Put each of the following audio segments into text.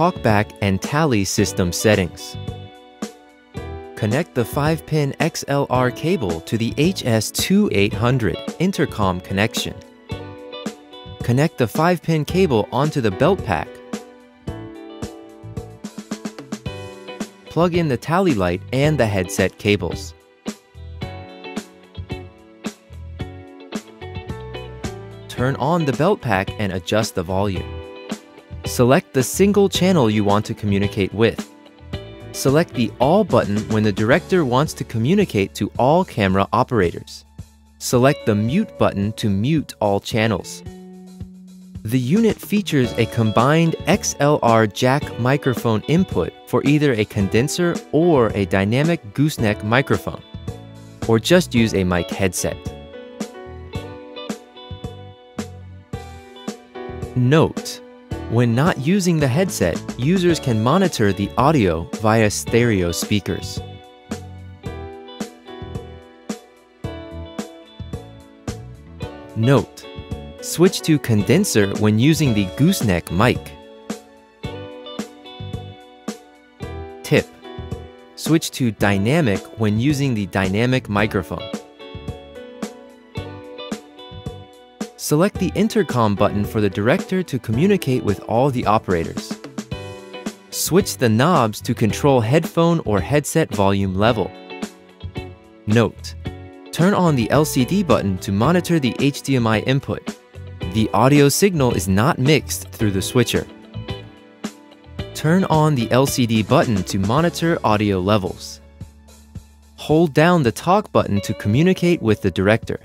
TalkBack and Tally system settings. Connect the 5-pin XLR cable to the HS2800 intercom connection. Connect the 5-pin cable onto the belt pack. Plug in the Tally light and the headset cables. Turn on the belt pack and adjust the volume. Select the single channel you want to communicate with. Select the All button when the director wants to communicate to all camera operators. Select the Mute button to mute all channels. The unit features a combined XLR jack microphone input for either a condenser or a dynamic gooseneck microphone, or just use a mic headset. Note: when not using the headset, users can monitor the audio via stereo speakers. Note: switch to condenser when using the gooseneck mic. Tip: switch to dynamic when using the dynamic microphone. Select the intercom button for the director to communicate with all the operators. Switch the knobs to control headphone or headset volume level. Note: turn on the LCD button to monitor the HDMI input. The audio signal is not mixed through the switcher. Turn on the LCD button to monitor audio levels. Hold down the talk button to communicate with the director.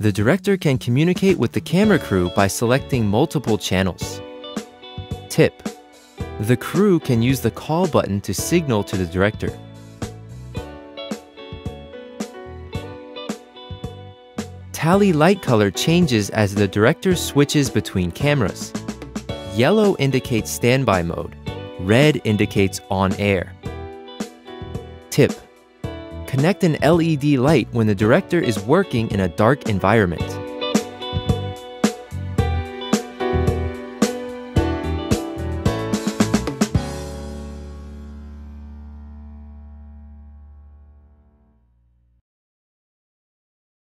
The director can communicate with the camera crew by selecting multiple channels. Tip: the crew can use the call button to signal to the director. Tally light color changes as the director switches between cameras. Yellow indicates standby mode. Red indicates on air. Tip: connect an LED light when the director is working in a dark environment.